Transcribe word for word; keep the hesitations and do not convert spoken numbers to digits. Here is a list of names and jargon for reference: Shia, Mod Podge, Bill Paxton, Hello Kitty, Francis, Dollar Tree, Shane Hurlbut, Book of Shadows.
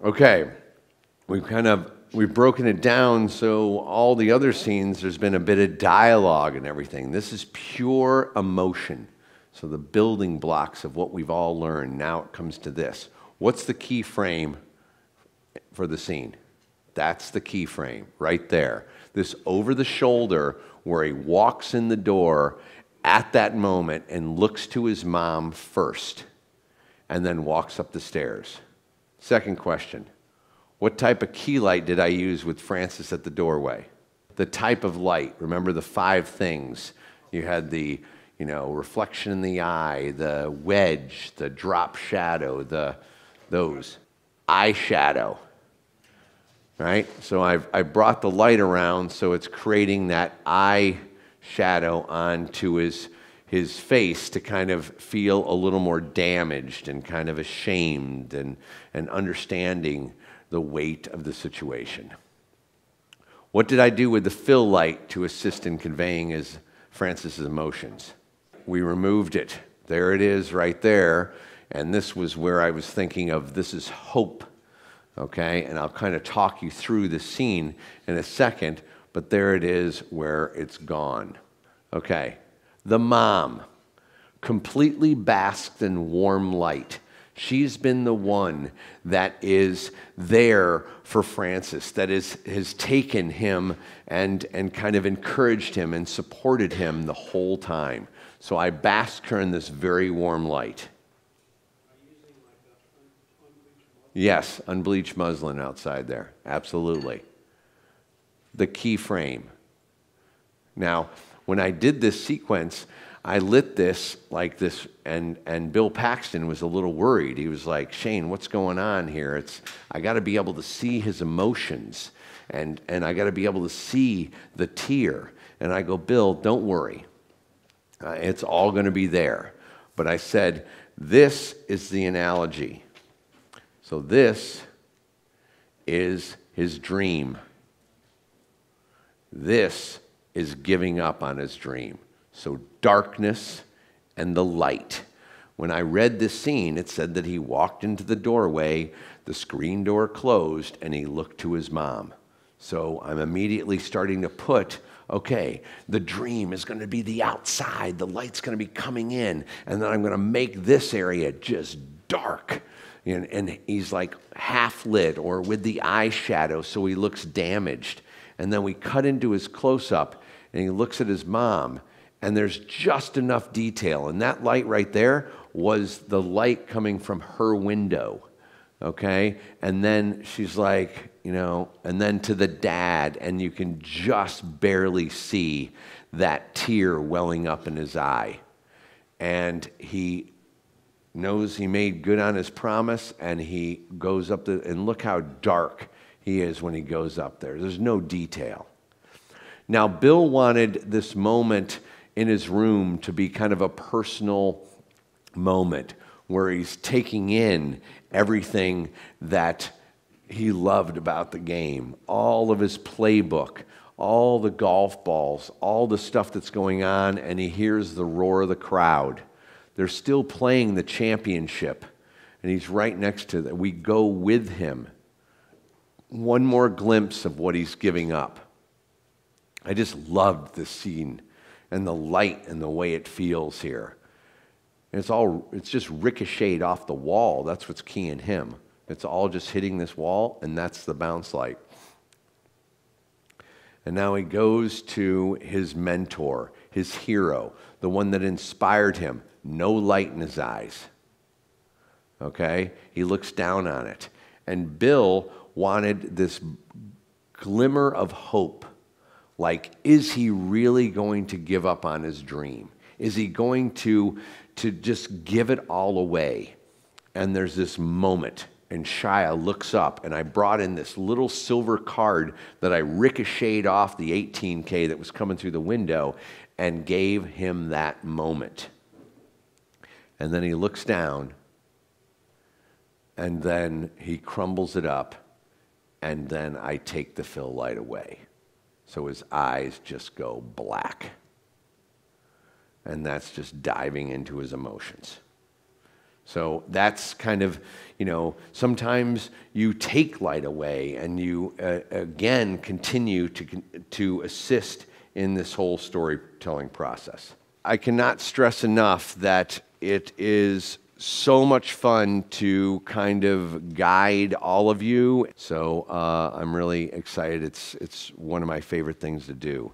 Okay, we've kind of, we've broken it down, so all the other scenes, there's been a bit of dialogue and everything. This is pure emotion. So the building blocks of what we've all learned, now it comes to this. What's the key frame for the scene? That's the key frame, right there. This over the shoulder where he walks in the door at that moment and looks to his mom first and then walks up the stairs. Second question, what type of key light did I use with Francis at the doorway? The type of light, remember the five things. You had the, you know, reflection in the eye, the wedge, the drop shadow, the, those, eye shadow, right? So I've, I brought the light around so it's creating that eye shadow onto his, his face to kind of feel a little more damaged and kind of ashamed and, and understanding the weight of the situation. What did I do with the fill light to assist in conveying his, Francis's emotions? We removed it. There it is right there. And this was where I was thinking of, this is hope, okay? And I'll kind of talk you through the scene in a second, but there it is where it's gone, okay? The mom, completely basked in warm light. She's been the one that is there for Francis, that is, has taken him and, and kind of encouraged him and supported him the whole time. So I bask her in this very warm light. Yes, unbleached muslin outside there, absolutely. The key frame. Now, when I did this sequence, I lit this like this, and, and Bill Paxton was a little worried. He was like, Shane, what's going on here? It's, I gotta be able to see his emotions, and, and I gotta be able to see the tear. And I go, Bill, don't worry. Uh, it's all gonna be there. But I said, this is the analogy. So this is his dream. This is giving up on his dream. So darkness and the light. When I read this scene, it said that he walked into the doorway, the screen door closed, and he looked to his mom. So I'm immediately starting to put, okay, the dream is going to be the outside, the light's going to be coming in, and then I'm going to make this area just dark. And, and he's like half lit or with the eye shadow, so he looks damaged. And then we cut into his close-up, and he looks at his mom, and there's just enough detail. And that light right there was the light coming from her window, okay? And then she's like, you know, and then to the dad, and you can just barely see that tear welling up in his eye. And he knows he made good on his promise, and he goes up there, and look how dark he is when he goes up there. There's no detail. Now, Bill wanted this moment in his room to be kind of a personal moment where he's taking in everything that he loved about the game, all of his playbook, all the golf balls, all the stuff that's going on, and he hears the roar of the crowd. They're still playing the championship, and he's right next to that. We go with him. One more glimpse of what he's giving up. I just loved this scene and the light and the way it feels here. And it's all, it's just ricocheted off the wall. That's what's keying him. It's all just hitting this wall, and that's the bounce light. And now he goes to his mentor, his hero, the one that inspired him. No light in his eyes, okay? He looks down on it. And Bill wanted this glimmer of hope, like, is he really going to give up on his dream? Is he going to, to just give it all away? And there's this moment, and Shia looks up, and I brought in this little silver card that I ricocheted off the eighteen K that was coming through the window and gave him that moment. And then he looks down, and then he crumbles it up, and then I take the fill light away. So his eyes just go black. And that's just diving into his emotions. So that's kind of, you know, sometimes you take light away and you, uh, again, continue to, to assist in this whole storytelling process. I cannot stress enough that it is so much fun to kind of guide all of you. So uh, I'm really excited. It's, it's one of my favorite things to do.